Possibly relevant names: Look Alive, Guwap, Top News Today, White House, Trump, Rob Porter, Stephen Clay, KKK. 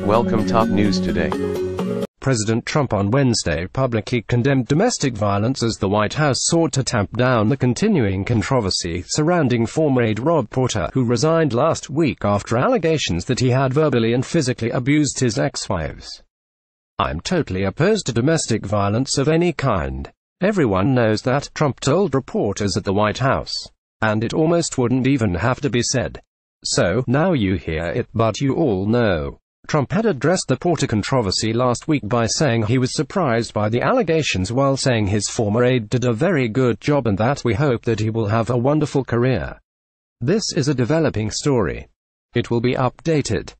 Welcome Top News Today. President Trump on Wednesday publicly condemned domestic violence as the White House sought to tamp down the continuing controversy surrounding former aide Rob Porter, who resigned last week after allegations that he had verbally and physically abused his ex-wives. "I'm totally opposed to domestic violence of any kind. Everyone knows that," Trump told reporters at the White House. "And it almost wouldn't even have to be said. So, now you hear it, but you all know." Trump had addressed the Porter controversy last week by saying he was surprised by the allegations while saying his former aide did a very good job and that we hope that he will have a wonderful career. This is a developing story. It will be updated.